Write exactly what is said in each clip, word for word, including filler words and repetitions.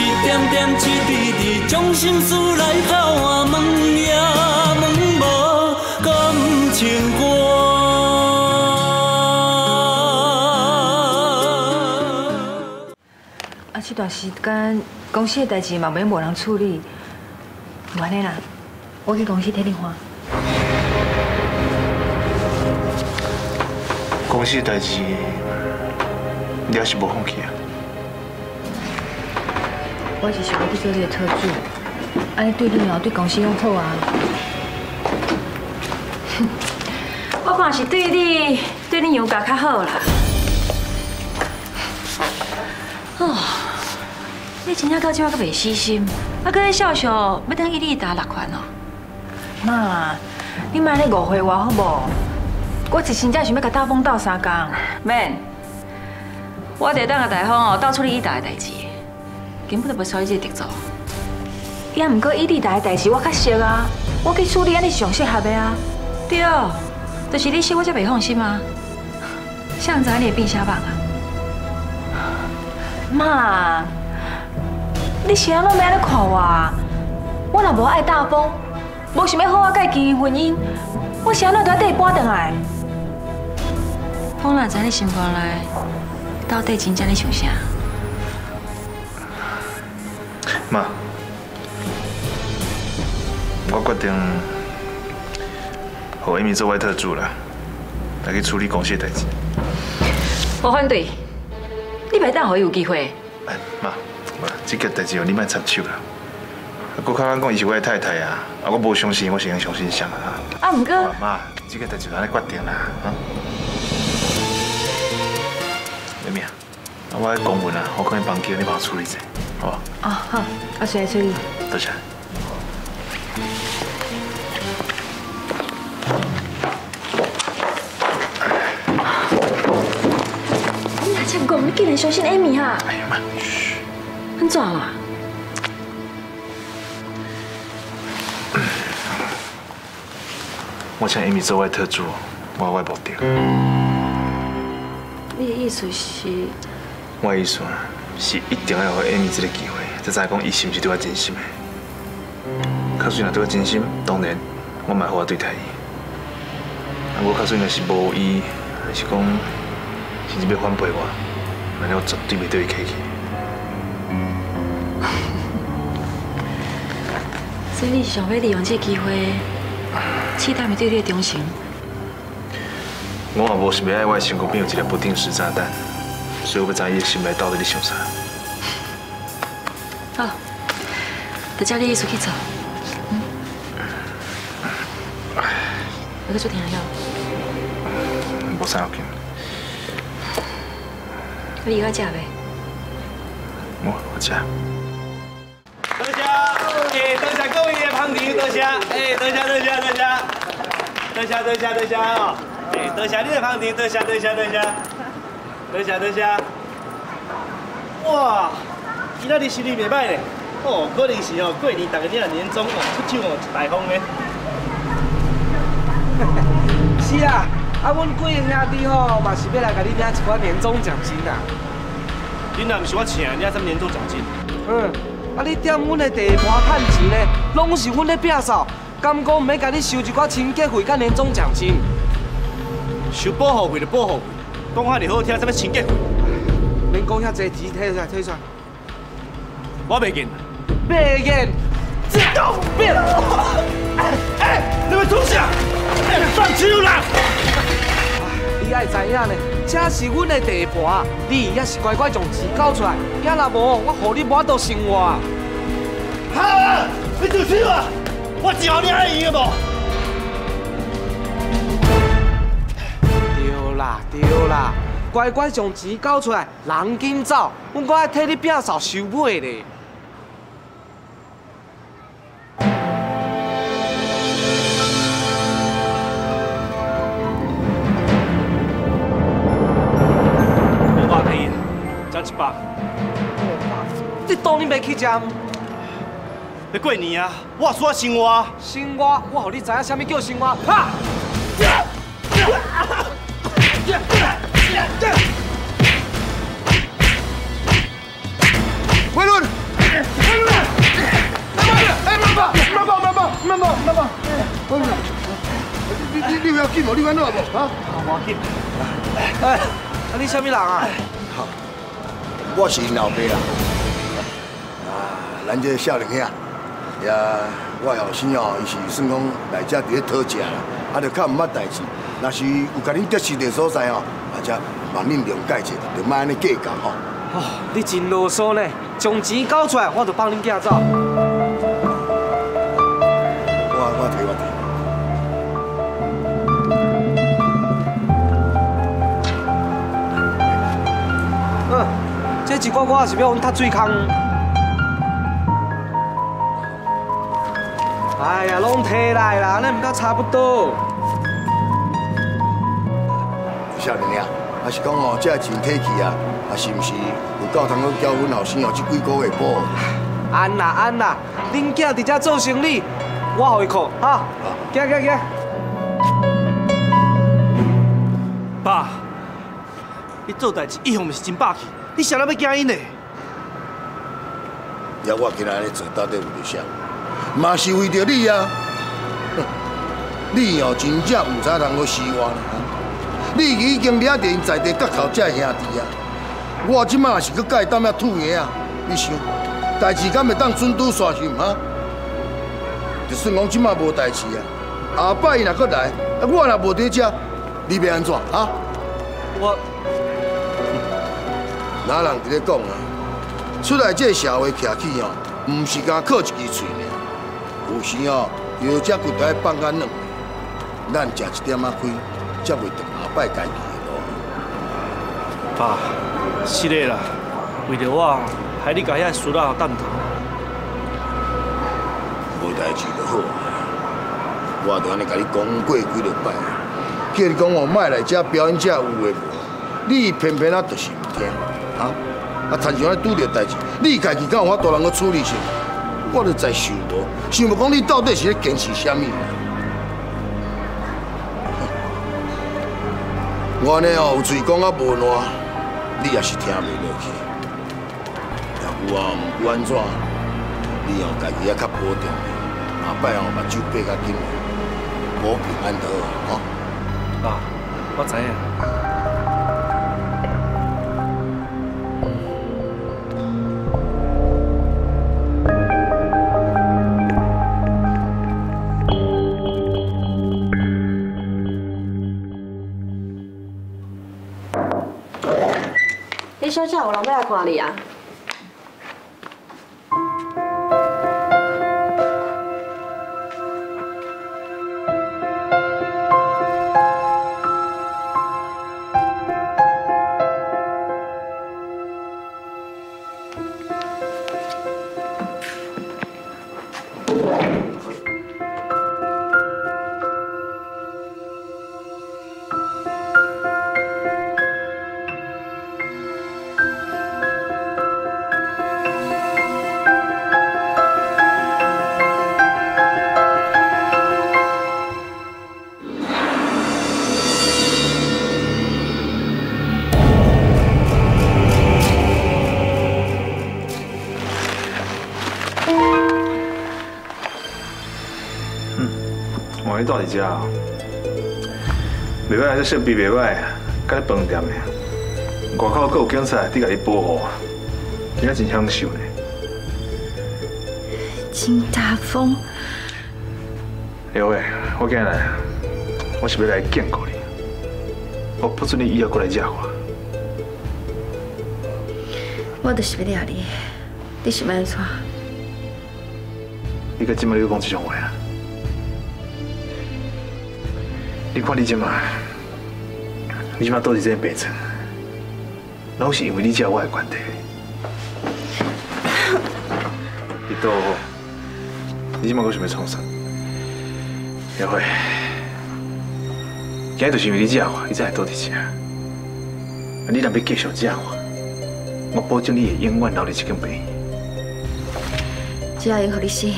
一点点一滴滴，将心思来交换，问也问无感情我。啊，这段时间公司的代志嘛，免无人处理，有安尼啦，我去公司替你看。公司的代志，你也是无放弃啊。 我是想要去做这个特助，安尼对你哦，对公司拢好啊。我看是对你，对你有家较好啦。哦，你真正到这下阁袂死心，啊，搁咧笑笑，要等伊你打六款哦。妈，你莫咧误会我好无？我一心只想要甲大风斗相共。免，我得等个大风哦，斗处理伊大个代志。 根本就袂属于这个特助，也毋过伊你台的代志我较熟啊，我去处理安尼上适合的啊。对，就是你死我才袂放心啊。谁知你会变啥物啊？妈，你是安怎要安尼看我？我若无爱大风，无想要好啊，甲伊经营婚姻，我是安怎都要缀伊搬转来。我哪知你心肝内到底真正咧想啥？ 妈，我决定，让伊咪做我特助啦，来去处理公司的代志。我反对，你别当让伊有机会。哎，妈，这个代志哦，你莫插手啦。我刚刚讲伊是我的太太啊，啊，我无相信，我是用相信谁啊？啊，唔过，妈，这个代志咱来决定啦，啊。妹妹啊，我的公文啊，我可能帮叫你帮我处理一下。 好啊，哦好，我先来处理。多谢。你哪只戆？你竟然相信 Amy 哈？哎呀妈！嘘。安怎啊？我请 Amy 做我的特助，我有我的目的。你的意思是？我的意思。 是一定要给 Amy 这个机会，才知讲伊是毋是对我真心的。可是若对我真心，当然我嘛好好对待伊。啊，我可是若是无伊，还是讲甚至要反背我，那我绝对袂对伊客气。所以你是想要利用这个机会，试探伊对你的忠诚？我嘛无想要我身躯边有一个不定时炸弹。 所以我要知伊心内到底在想啥。好，就照你意思去做。嗯。我去做点药。无啥要紧。你有要食未？我我食。多谢，哎，多谢各位的捧场，多谢，哎，多谢，多谢，多谢，多谢，多谢，多谢哦，哎，多谢你的捧场，多谢，多谢，多谢。 等一下，等一下！哇，今仔日生意袂歹嘞，哦，可能是哦，过年大家只啊年终哦出手哦大方嘞。是啊，啊，阮几个兄弟吼嘛是要来甲你领一款年终奖金啦。恁若毋是我请，你啊怎年终奖金？嗯，啊，你踮阮的地盘趁钱嘞，拢是阮咧摒扫，敢讲毋免甲你收一寡清洁费甲年终奖金？收保护费就保护费。 讲遐尼好听，什么清洁费？免讲遐济钱，退出来，退出来。我袂瘾，袂瘾，这狗变！哎，你们出去啊！放手啦！你爱知影呢？这是阮的地盘，你也是乖乖将钱交出来，也若无，我互你满肚生活啊！好啊，你住手啊！我招你爱伊个无？ 对啦，对啦，乖乖将钱交出来，人紧走，阮阁爱替你摒扫收尾咧。五百块，涨一百。你当你袂去占？要过年啊，我需要生活。生活，我互你知影啥物叫生活。哈！ 喂，伦，坐呢位咯，嚇！我見，誒，阿啲啥物人啊？好，我是因老爸啦。啊，咱這少年兄，也我後生哦，伊是算講來遮佇咧討食啦，啊，著較唔捌代志。若是有甲恁得失的所在哦，啊，則望恁諒解者，著莫安尼計較吼。哦，你真囉嗦呢，將錢交出來，我著幫恁寄走。我我睇我睇。 一寡寡是要阮踢水坑，哎呀，拢摕来啦，咱毋敢差不多。少年啊，还是讲哦，这真体气啊，啊是毋是有够通去交阮后生哦？即几个月补。安啦安啦，恁囝伫遮做生理，我互伊靠哈。行行行。爸，你做代志一向毋是真霸气。 你想要要惊因嘞？要我今仔日做到底有得啥？嘛是为着你啊！你哦，真正唔知人去死我啦！你已经惹着因在地角头这兄弟啊！我即马是去甲伊当遐吐牙啊！你想，代志敢会当准拄煞去吗？就算讲即马无代志啊，下摆伊若搁来，啊我若无伫遮，你要安怎啊？我。 哪人伫咧讲啊？出来这社会徛起哦，唔是干靠一支嘴尔。有时哦，有只骨头放眼软，咱食一点仔亏，才袂长下摆家己的路。爸，是嘞啦，为着我，害你家遐输到蛋疼。无代志就好，我都安尼甲你讲过几落摆，叫你讲哦，莫来遮表演遮有诶无，你偏偏啊就是唔听。 啊！啊，摊上安拄着代志，你家己敢有法度人去处理是？我著在想无，想无讲你到底是咧坚持啥物？我安尼哦，有嘴讲啊无烂，你也是听袂落去。有啊，毋管怎，你哦家己也较保重，下摆哦目睭闭较紧，保平安就好吼。爸，我知影。 小姐，有人要来看你啊！你住伫遮哦，袂歹，这设备袂歹，甲你饭店的，外口阁有警察伫甲你保护，今仔真享受呢。真大方。刘伟，我今日来，我是要来见过你，我不准你以后过来惹我。我就是要抓你，你是要安怎？你到即摆你讲即种话啊？ 你看你即马，你即马倒伫这病床，拢是因为你遮我的关系。你倒好，你即马搁想要创啥？叶慧，今日就是因为你遮我，你才会倒伫遮。你若要继续遮我，我保证你会永远留伫这间病院。只要因予你死，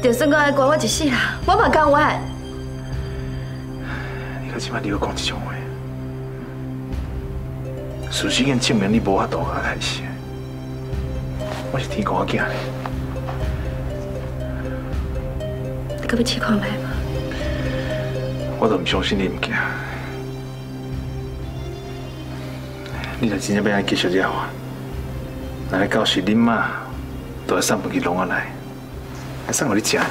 就算讲爱关我一世人，我嘛甘愿。 即摆你又讲这种话，事实已经证明你无法度甲我害死。我是天公仔囝嘞，你搁要试看卖吗？我都唔相信你唔惊。你若真正要安尼继续惹我，那到时恁妈都要送饭去弄我来，还送互你食呢，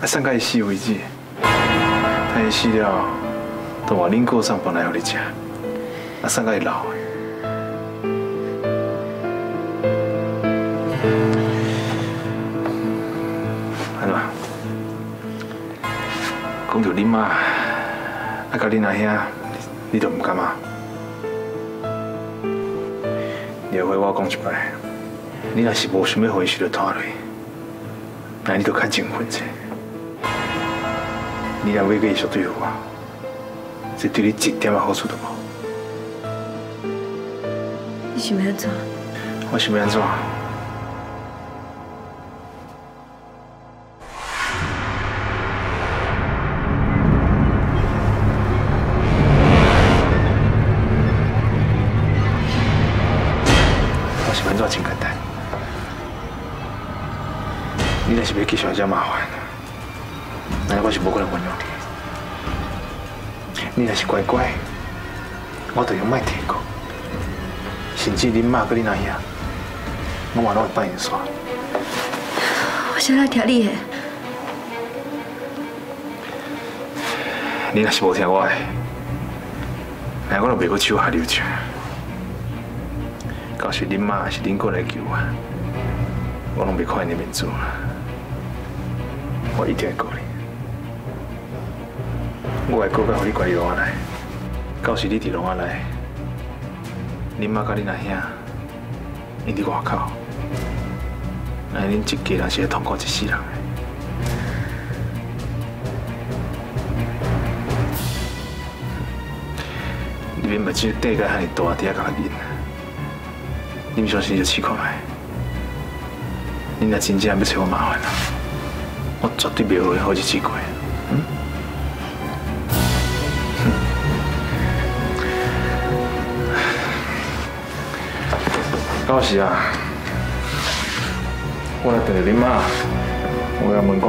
还送到伊死为止。他伊死了，都换恁哥送饭来互你食，还送到伊老。 讲到恁妈，啊，到恁阿兄，你都唔敢啊？你回我讲一摆，你若是无想要回去就拖落，那你就较情分些。你若要继续对付我，这对你一点啊好处都无。你想要安怎？我想要安怎？ 别去想这麻烦，那我是无可能原谅你。你若是乖乖，我就用卖提告，甚至恁妈跟恁阿爷，我嘛拢会帮因算。我想要听你的。你若是无听我的，那我就袂阁手下留情。到时恁妈还是恁哥来救我，我拢袂看因的面子。 我一定会顾你，我会顾到你乖龙仔内。到时你伫龙仔内，恁妈甲恁阿兄，因伫外口，安恁一家人是要痛苦一世人诶。你免目睭底个遐尼大，伫遐甲面，你毋相信就试看卖。你若真正要找我麻烦啊！ 我绝对袂会好日子过。嗯，到时啊，我来找恁妈，我甲问讲，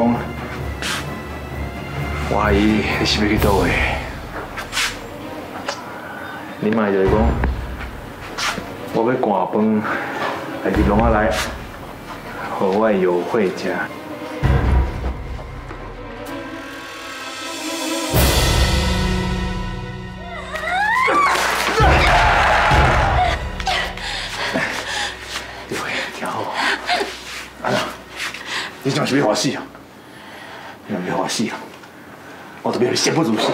我阿姨你是要去倒位？恁妈就来讲，我要赶饭来伫笼仔内，互我有伙食。 你这样是要害死啊！你若要害死啊，我就要你生不如死。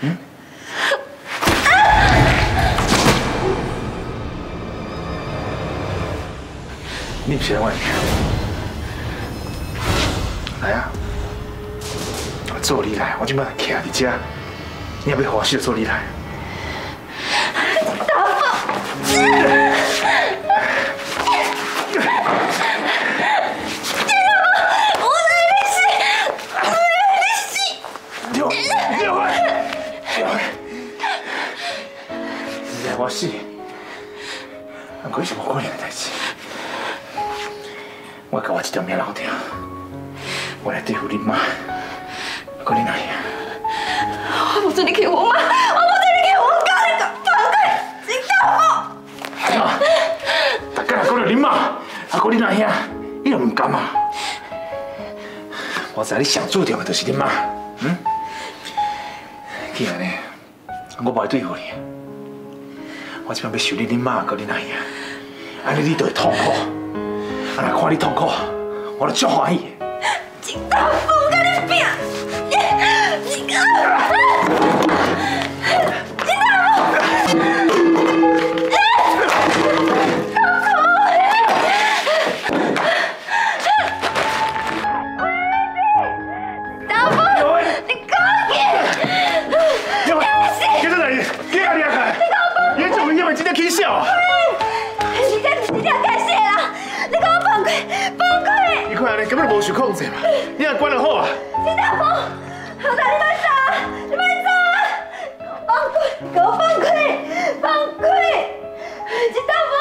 嗯。 你不是我的命，来啊！我做你来，我即摆徛伫遮，你若要害死就做你来。大宝。 我死，那可是无可能的代志。我甲我一条命留定，我来对付你妈，搁你阿爷。我无准你欺负我妈，我无准你欺负我哥，你个反鬼，你打我！哎呀，大家若讲到你妈，啊，搁你阿爷，你都唔敢啊！我知你上注定的就是你妈，嗯？既然呢，我无对付你。 我即摆要收你恁妈个恁阿爷，安尼你就会痛苦。啊，若看你痛苦，我著足欢喜。真豆腐，甲你拼！真豆腐，真豆腐，你讲去！要不，给这来，给阿爷看。 你在起笑啊！你在你在干啥啦？你给我放开，放开！你看安尼根本就无受控制嘛，你也管得好啊！金大鹏，我带你卖走啊！你卖走啊！放开，给我放开，放开！金大鹏，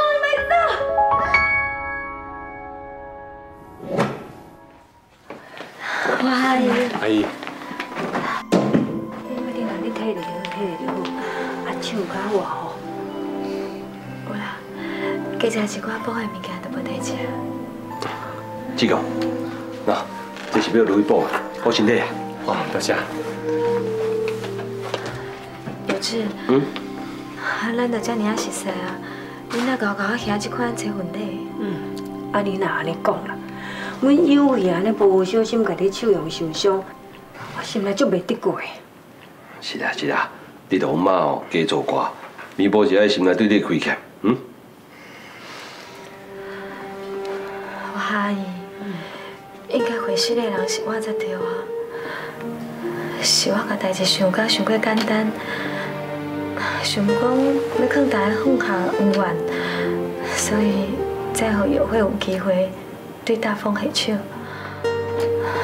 你卖走！哇！阿姨，阿姨，食一寡补的物件都无得食。志强，喏，这是要镭补的，好身体啊！哦，多谢。有志，嗯，咱都遮尔啊熟识啊，你哪搞搞啊遐即款找混礼？嗯，啊你哪安尼讲啦？阮有会安尼无小心甲你手用受伤，我心内足袂得过。是啦是啦，你同妈哦加做寡，弥补一下心内对你亏欠，嗯。 阿姨，应该回失的人是我才对啊，是我把代志想甲想过简单，想讲要劝大家放下恩怨，所以才让友会有机会对大风下手。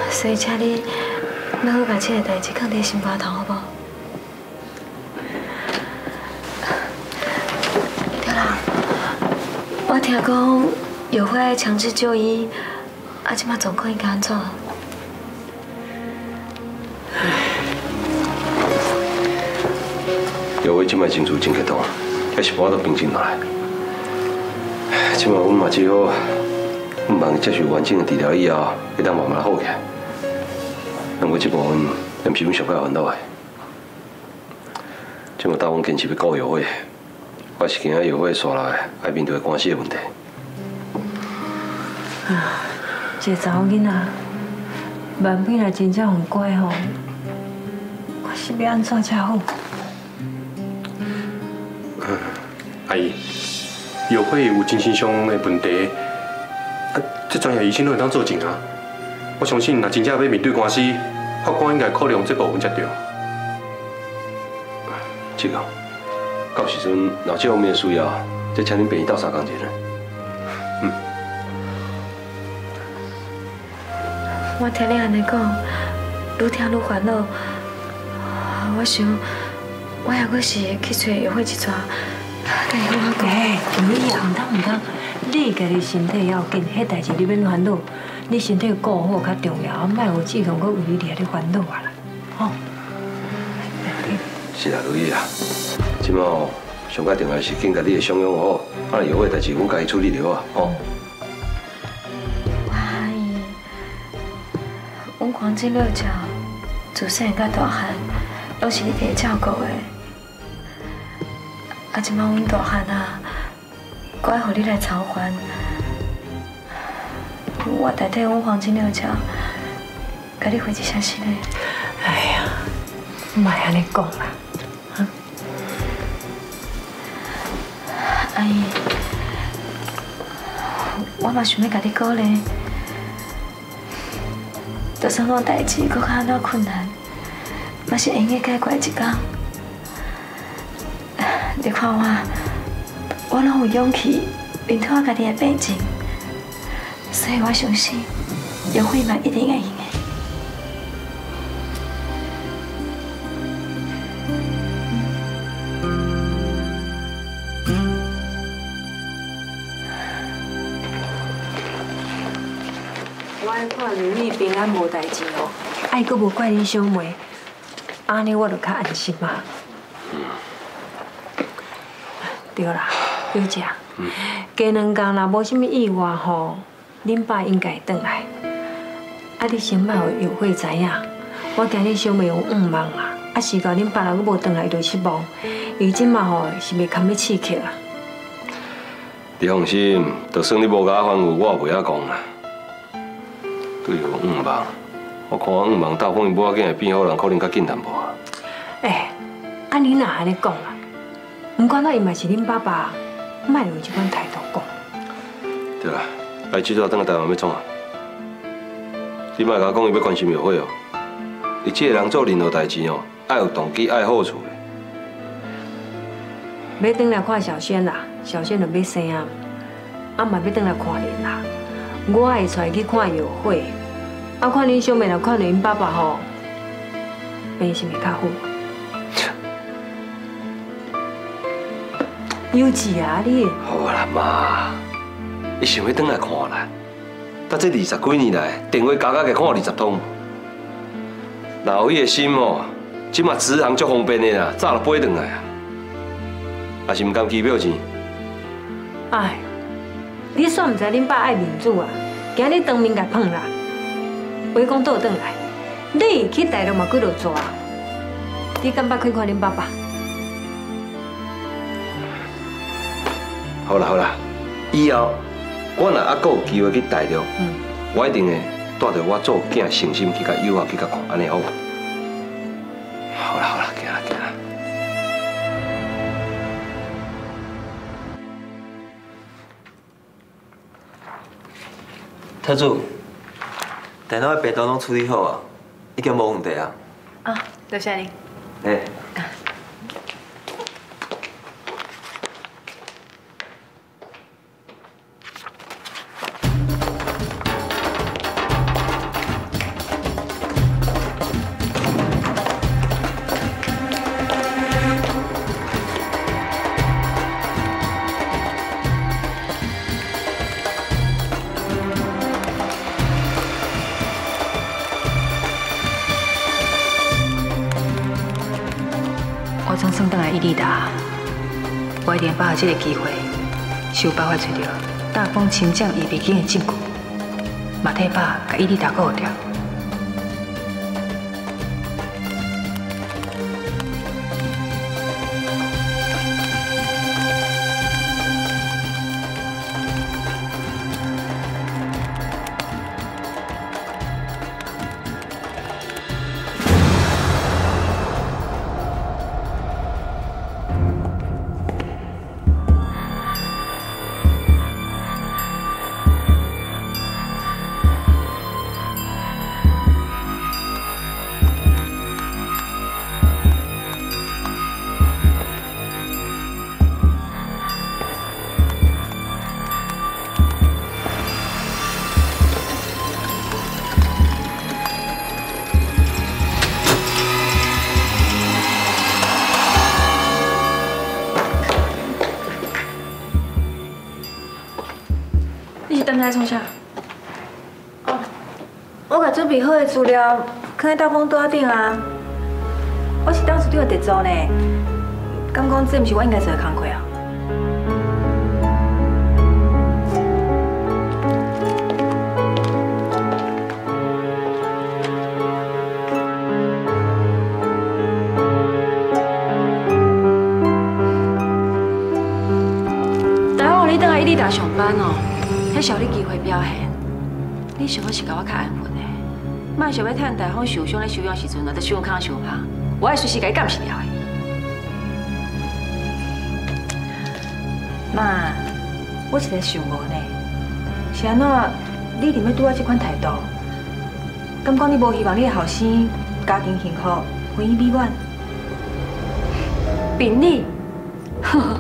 所以请你，咱去把这个代志放在心肝头，好不好？对啦，我听讲。 有会强制就医，啊，即马状况应该安怎？有会即马真处真激动，还是我都平静落来。即马阮嘛只好，毋忙接受完整的治疗以后，会当慢慢好起来。但我即部分，毋是阮上该烦恼的。即马大王坚持要告有会，我是惊有会煞来，爱面对官司的问题。 啊，一个查某囡仔，万变若真正唔乖吼，我是要安怎才好？嗯，阿姨，药会有精神上的问题，啊，这专业医生都会当作证啊。我相信，若真正要面对官司，法官应该考量这部分才对。志高，到时阵若这方面需要，再请恁陪伊斗相共一下。 我听你安尼讲，愈听愈烦恼。我想，我还阁是去找药花一撮，但是我讲，哎，唔要，唔通唔通，你家己身体要紧，迄代志你免烦恼，你身体顾好较重要，啊，莫有志强阁为你遐咧烦恼啊啦，吼。是啦，如意啊，即摆哦，上较重要是紧甲你的伤养好，啊，药花代志阮家己处理着啊，吼。 阮黄金六鸟自细到大汉，拢是你第一照顾的。啊，即摆阮大汉啊，乖，互你来操烦。我代替阮黄金六鸟，甲你回一声信嘞。哎呀，莫安尼讲啦，啊。阿姨，我嘛想要甲你讲嘞。 就算我代志搁较安怎困难，嘛是会用解决一天。你看我，我拢有勇气面对我家己的病情，所以我相信有慧嘛一定会用的。我爱看如意平安无代志哦，爱佫无怪你小妹，安尼我就较安心嘛。嗯、对啦，表姐，加两天若无甚物意外吼，恁爸应该会转来。啊，你先莫有有会知影，我惊你小妹有五万啊，啊是到恁爸若佫无转来就失望，伊即嘛吼是袂堪要刺激啊。你放心，就算你无甲我反悔，我也袂晓讲啦。 对哦，五万，我看五万大风伊某仔囝会变好人，可能较紧淡薄啊。哎，啊你若安尼讲啊，唔管到伊嘛是恁爸爸，莫用即款态度讲。对啦，来即阵等下台湾要创啊？你莫甲我讲伊要关心庙会哦，伊即个人做任何代志哦，爱有动机，爱好处的。要等来看小轩啦，小轩就要生啊，啊嘛要等来看恁啦。 我会带去看药会，啊，看恁小妹若看到因爸爸吼，病是咪较好？幼稚啊你！好啦妈，伊想要转来看啦，但这二十几年来，电话加加加看二十通。老伊的心哦，即嘛直航足方便的啦，早就飞转来啊，也是唔甘机票钱。哎。你煞唔知恁爸爱面子啊！今日当面甲碰啦，话讲倒转来，你去大陆嘛几落逝啊？你敢捌去看恁爸爸？好啦好啦，以后我若还阁有机会去大陆，嗯、我一定会带着我做囝诚心去甲友好去甲看，安尼好。好啦好啦，行啦行啦。 特助，电脑的白单拢处理好啊，已经无问题啊。啊，多谢你。哎、欸。把握这个机会，想办法找到大风深藏伊袂见的证据，嘛替爸把伊哩大哥掉。来从啥？哦，我甲准备好的资料放在大风桌顶啊。我是董事长的特助呢，敢讲这毋是我应该做的工课啊？大王，你等下一直在上班哦。 迄小你机会表现，你想要是甲我较安分的，莫想要趁大风受伤咧休养时阵啊，在伤康伤胖，我爱随时甲伊监视了的。妈，我是在想我呢，是安怎？你连要对我这款态度，敢讲你无希望你的后生家庭幸福、婚姻美满？凭你，呵呵，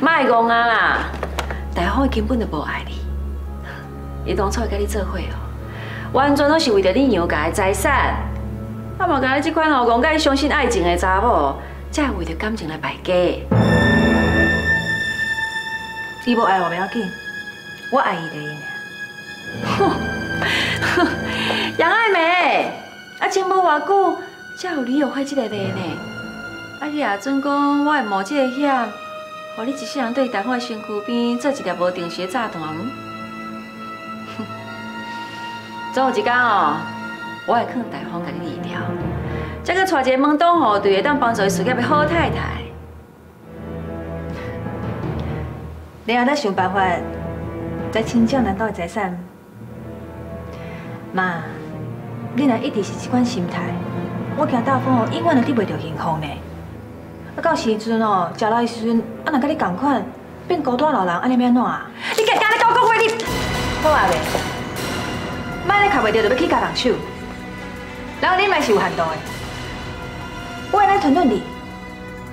卖戆啊啦！大风根本就无爱你。 伊当初甲你做伙哦，完全拢是为着你娘家的财产，啊嘛甲你这款哦，戆介相信爱情的查某，才为着感情来败家。伊无爱我袂要紧，我爱伊就伊尔。哼，哼，杨爱梅，啊，前无偌久才有你有发这个例呢。啊，你啊准讲我会冒这个险，互你一世人对大伙身躯边做一粒无定时的炸弹。 总有一天哦，我会劝大方给你离掉，再去娶一个门当户对、会当帮助伊事业的好太太。然后再想办法，再清偿咱兜的财产。妈，你若一直是这款心态，我惊大风哦，永远都得袂到幸福呢。啊，到时阵哦，食老的时阵，啊，若甲你同款，变孤单老人，安尼要安怎啊？你家家咧讲讲话，你好阿袂？ 卖咧卡袂着，就要去加人手。然后你嘛是有限度的。我安尼吞顿你，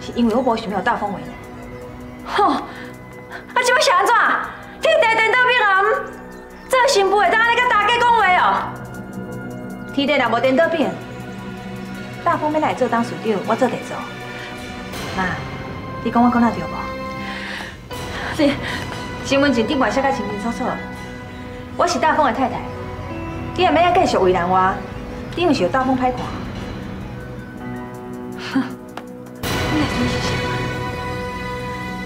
是因为我无想要大风为难。吼！啊，即要是安怎？天地颠倒变暗，做新妇的当安尼甲大家讲话哦。天地若无颠倒变，大风要来做当事长，我做地主。妈，你讲我讲哪对无？你身份证顶外写甲清清楚楚，我是大风的太太。 你也免啊继续为难我，你又是有大风歹看。哼，你内底是啥？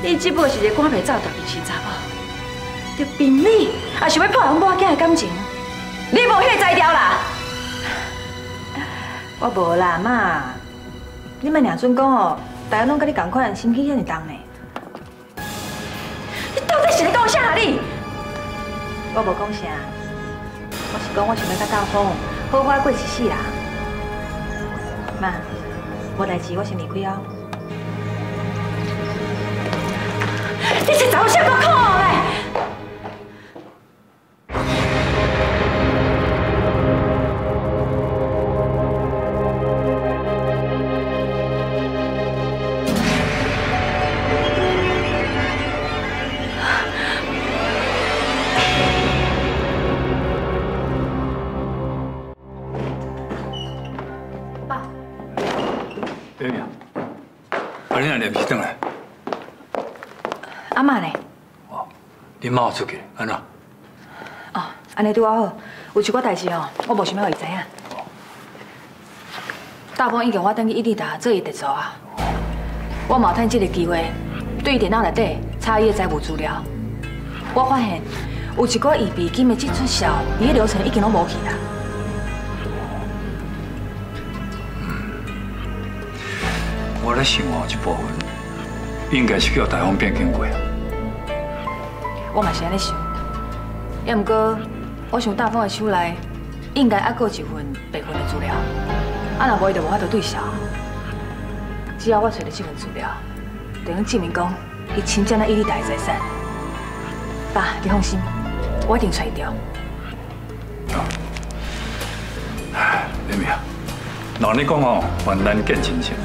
你只不过是一个赶袂走大面子查某，着凭你，也想要破坏阮某仔囝的感情。你无迄个才调啦！我无啦，妈。你莫两阵讲哦，大家拢甲你同款，心机遐尼重呢。你到底是咧讲啥哩？我无讲啥，我是讲我想要甲大风好好过一世啦。妈，无代志，我先离开哦。 你是找啥个苦嘞？爸，爹娘，把恁俩脸皮转来。 阿嬷呢？哦，恁妈出去，安怎？哦，安尼对我好。有一寡代志哦，我无想要互伊知影。哦、大鹏已经我等去伊利达做伊特助啊。哦、我嘛趁这个机会，对电脑内底查伊的财务资料。我发现有一寡预备金的进出销，伊的流程已经拢无去啦。嗯，我咧想哦，一部分。 应该是叫台风变经过啊！我嘛是安尼想，也毋过，我想大风的手内应该还佫一份备份的资料，啊若无伊就无法度对销。只要我找到这份资料，就能证明讲伊侵占咱伊利达的财产。爸，你放心，我一定找伊到。哎，妹妹啊，老你讲哦，患难见真情。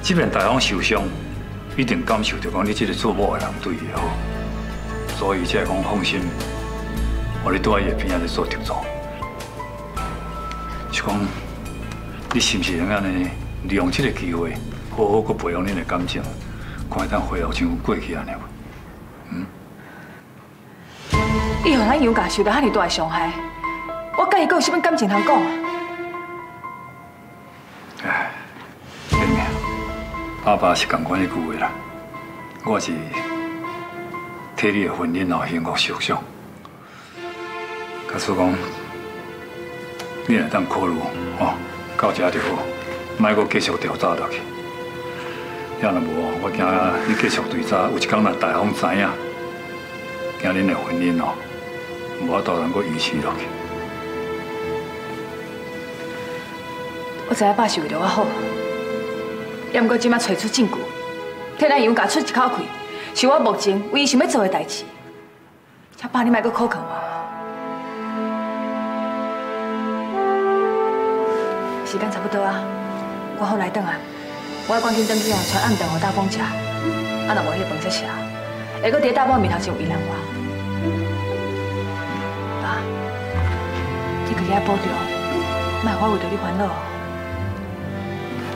即便大方受伤，一定感受到讲你这个做某的人对伊好，所以才讲放心，我咧在伊的边仔咧做特助。是讲，你是不是能安尼利用这个机会，好好去培养恁的感情，看会当恢复像过去安尼无？嗯。伊让咱杨家受到遐尼大的伤害，我甲伊阁有啥物感情通讲啊？唉。 爸爸是同款一句话啦，我是替你的婚姻哦幸福受伤。假使讲你来当考虑哦，到这就好，莫阁继续调查落去。要若无，我惊你继续追查，有一天若大风知影，惊恁的婚姻哦，无法度能够维持落去。我知影爸是为了我好。 也毋过，即摆找出证据，替咱杨家出一口气，是我目前唯一想要做的代志。请爸，你莫阁苛刻我。时间差不多啊，我好来顿啊，我要赶紧转去哦，传暗顿给大风吃。啊，若无迄饭才吃，下个伫大风面头前为难我。爸，你家己要保重，莫我为着你烦恼。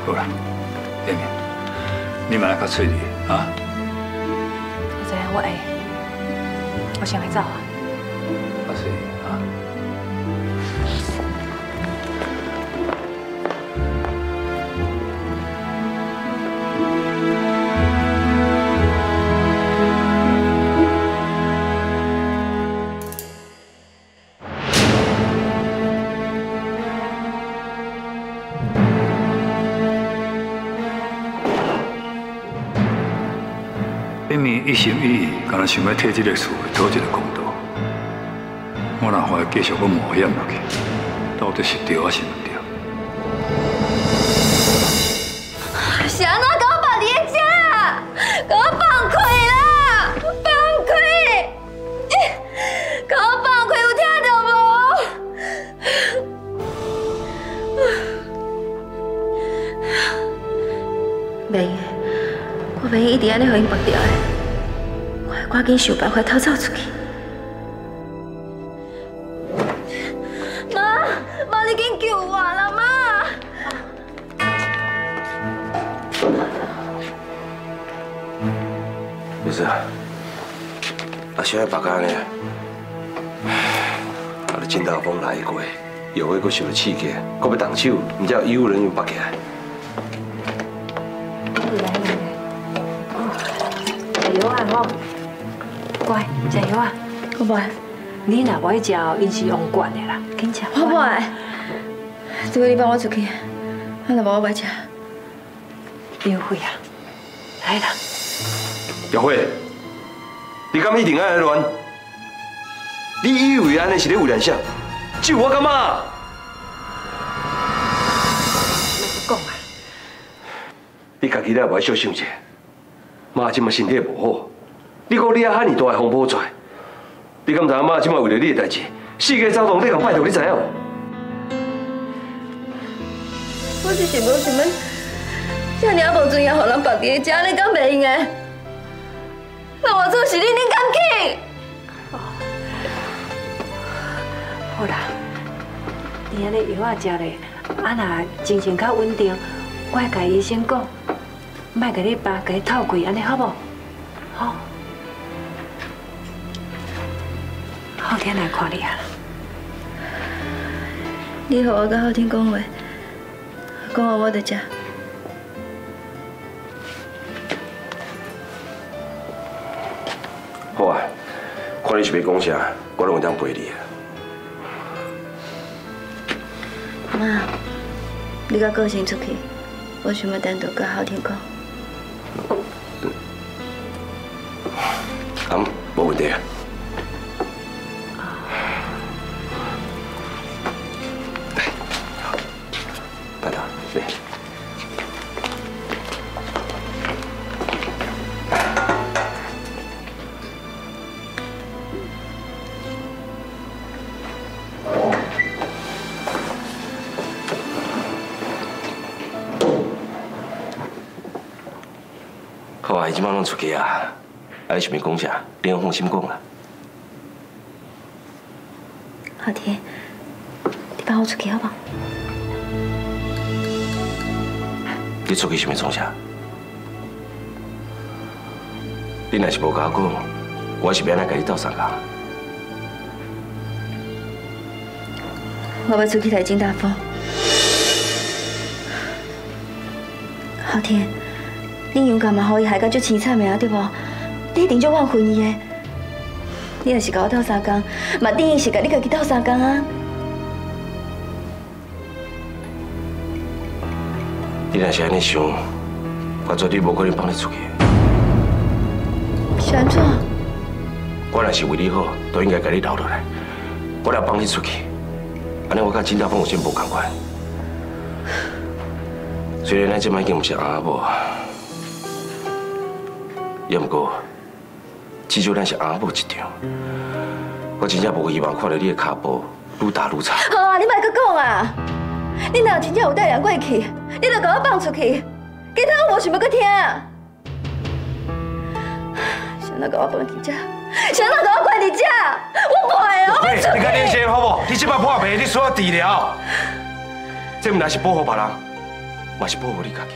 好啦。 妹妹，你慢慢较注意啊！我知，我会。我先来走啊。阿水啊！一心一意，干那想要替这个事讨一个公道。我哪会继续去冒险落去？到底是对还是唔对？谁哪甲我绑伫个遮啊？甲我放开啦！放开！甲我放开，有听到无？袂，我袂一直安尼互因绑掉的。 赶紧想办法逃走出去！妈，妈，你紧救我啦，妈！没事，阿小爱白干呢？阿你真大风来过，药味阁受到刺激，阁要动手，唔才有医护人员拔起来。来来来，哎呦，阿好。乖，食药啊！我袂。你若袂食，因是用惯的啦，紧食。我袂。这个你放我出去，我若无我袂食。耀辉啊，来啦！耀辉，你敢一定爱来乱？你以为安尼是咧为难啥？只有我感觉。 你家己了袂小想者，妈即马身体无好，你讲你啊遐尼大个风波出，你敢知影妈即马为了你个代志，四界走动，你共拜托你知影无？我只是无想要遮尔啊无尊严，互人绑伫个遮，恁敢袂用个？那我做是恁，恁敢去？好啦，你安尼药啊食咧，啊若精神较稳定。 我会甲医生讲，莫甲你爸甲伊透气，安尼好无？好，昊天来看你啊！你和我甲昊天讲话，讲完我就食。好啊，看你是要讲啥，我拢有当陪你啊。妈，你甲高兴出去。 我想要单独跟昊天讲。嗯，没问题啊。来，好，拜托，来。即摆拢出去啊！啊，你想要讲啥？你放心讲啦。昊天，你放我出去好不好？你出去想要做啥？你若是无甲我讲，我是要安怎甲你斗相共？我要出去台金大风。昊天。 你勇敢嘛，互伊害到足凄惨的啊，对无？你一定足怨恨伊的。你若是甲我斗相共，嘛等于是甲你家己斗相共啊。你若是安尼想，我绝对无可能放你出去。是安怎？我若是为你好，都应该甲你留落来。我若放你出去，安尼我甲金大凤有啥无共款？虽然咱即摆已经毋是翁仔某。 也毋过，至少咱是阿母一场。我真正无希望看到你的脚步愈踏愈差。好啊，你莫阁讲啊！你若真正有带人过去，你就甲我放出去。其他我无想要阁听。谁人甲我放伫遮？谁人甲我关伫遮？我袂啊！我袂出去。你甲你先好无？你即摆破病，你需要治疗。这毋但是保护别人，嘛是保护你家己。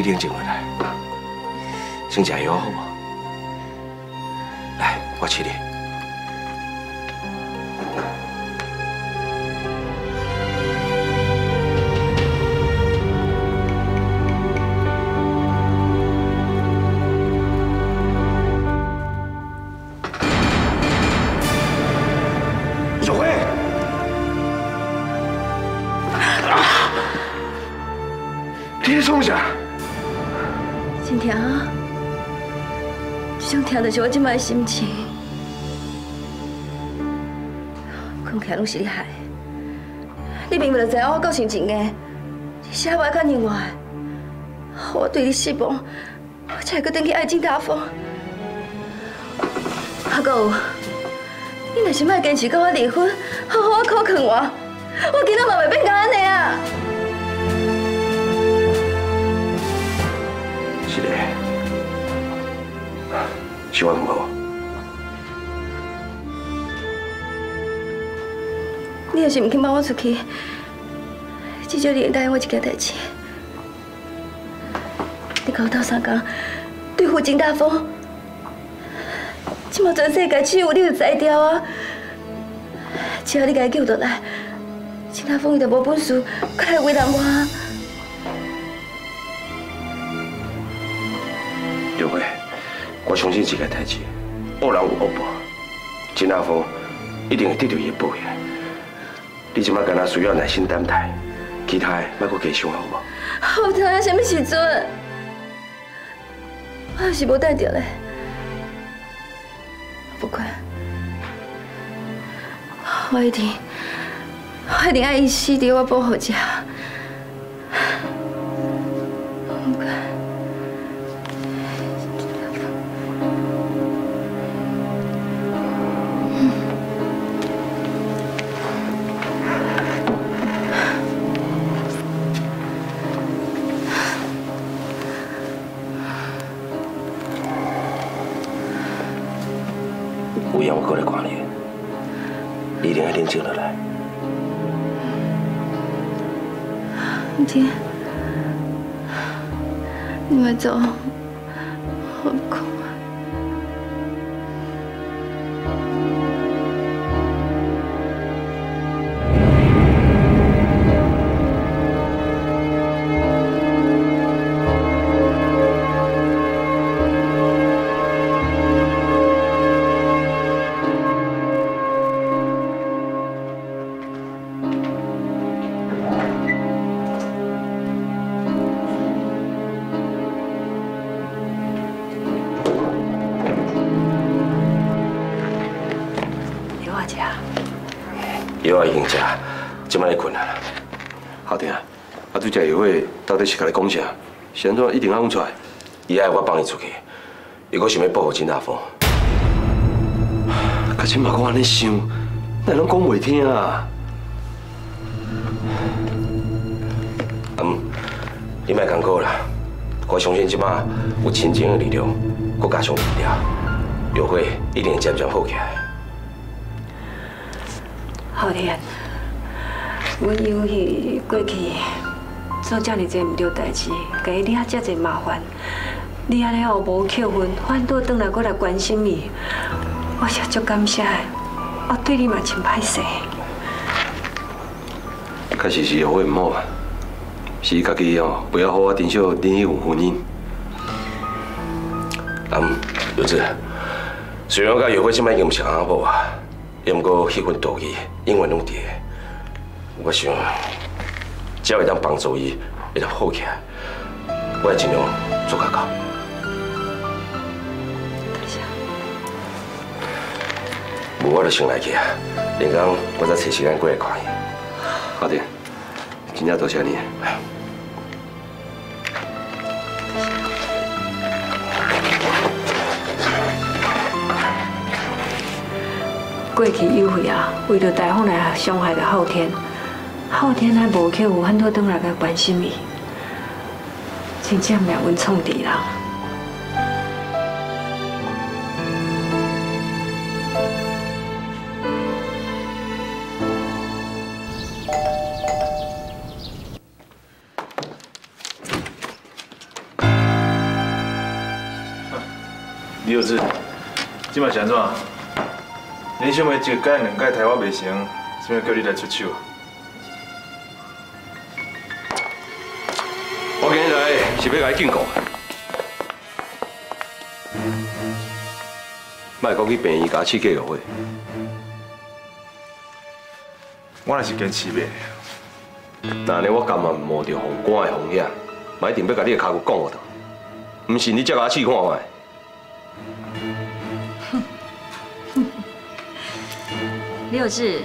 你冷静下来。 先吃药好不好？来，我吃你。小辉，啊！你在做啥？今天啊。 想听的是我即摆心情，看起来拢是你害的。你明明就知我够深情的，你写我较另外，我对你失望，我才会阁转去爱金大风。阿哥，你若是莫坚持跟我离婚，好好考劝我，我今仔嘛袂变甲安尼啊。是的。 是我唔好，你若是唔肯放我出去，至少你答应我一件代志。你甲我斗相共，对付金大风，即马全世界只有你有才调啊！只要你家救倒来，金大风伊就无本事，再来为难我。我相信这件代志，恶人有恶报，金阿福一定会得到伊的报应。你即摆干那需要耐心等待，其他的莫阁加想好无？好疼啊！什么时阵？我要是无带着嘞，不管，我一定，我一定爱伊死伫我保护下。 有影我过来看你，你一定要冷静下来。阿爹，你们走，我不哭。 药已经食，即摆咧困啊。好听啊，啊对这药话到底是甲你讲啥？是安怎一定要讲出来？伊爱我放伊出去，伊阁想要报复金大风。甲即嘛讲安尼想，咱拢讲袂听啊。阿姆，你莫艰苦啦，我相信即摆有亲情的力量，搁加上力量，药会一定渐渐好起来。 浩天，阮尤其过去做遮尔济毋对代志，给伊惹遮侪麻烦，你安尼哦无扣分，反倒转来过来关心伊，我是足感谢的，我对你嘛真歹势。确实是后悔唔好啊，是伊家己哦，不要好好珍惜恁迄份婚姻。阿姆，尤子，虽然我甲尤辉即摆已经唔是阿婆啊。 也毋过，迄份妒忌永远拢伫个。我想，只要会当帮助伊，会当好起来，我会尽量做较到。等一下，无我就先来去啊，明天我再找时间过来看伊。好的，真正多谢你。 过去有悔啊，为了大风来伤害了昊天，昊天还无去有很多转来个关心伊，真正命运创治人。李有志，今摆是安怎？ 你想要一届、两届台我袂成，想要叫你来出手。我今日来是要甲你警告，莫阁去病院甲刺激误会。我若是坚持袂，那呢我甘愿冒着宏观的风险，嘛一定要甲你个脚骨讲下头。唔信你再甲我试看卖。 李有志，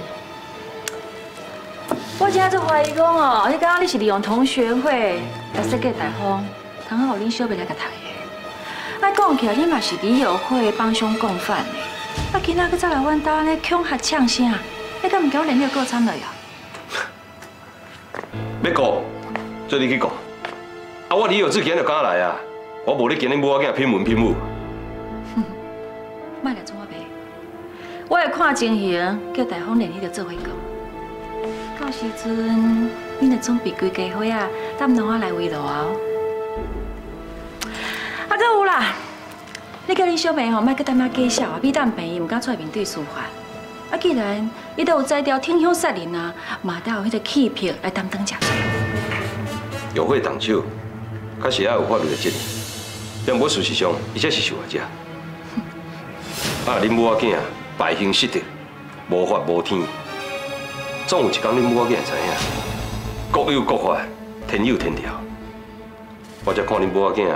我今仔在怀疑讲哦，你刚刚你是利用同学会来设计台风，刚好恁小妹来甲读的。啊，讲起来你嘛是李友会帮凶共犯的，啊，今仔去再来阮家咧恐吓呛声，你敢唔叫我连你告惨了呀？要告，做你去告。啊，我李有志今日就敢来啊，我无你今日母我囝拼文拼武。哼，卖来做我白。 我会看情形，叫大风连你着做伙讲。到时阵，恁着准备规家伙啊，担当我来围炉啊。啊，搁有啦，你叫恁小妹吼，莫去踮遐计较啊，避淡便宜，毋敢出来面对事发。啊，既然伊都有才调挺香杀人啊，嘛得有迄个气魄来担当正。有会动手，确实也有法律的责任。但无事实上，伊才是受害者。啊，恁母仔囝败兴失德，无法无天。总有一天恁母仔囝会知影，国有国法，天有天条。我才看恁母仔囝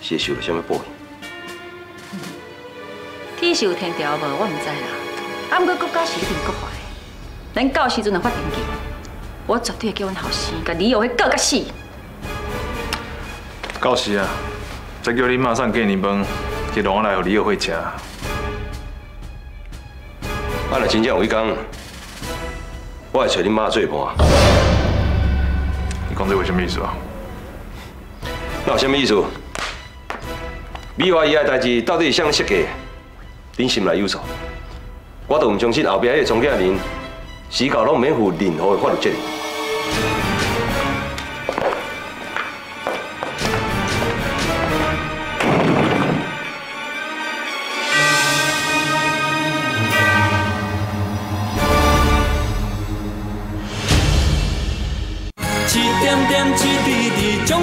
是受了什么报应。天是有天条无，我唔知啦。啊，不过国家是一定国法的，咱到时阵若发生去，我绝对会叫阮后生甲李友迄搞甲死。到时啊，再叫你马上过年饭。 去弄来，互你又会吃。啊，若真正有一天，我会找恁妈做伴。你讲这话什么意思啊？那有什么意思？美华姨的代志到底是谁设计？恁心内有数。我都唔相信后壁迄个庄家人，死到拢免负任何的法律责任。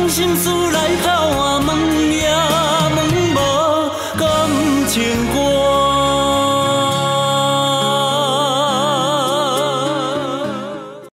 心思来到我。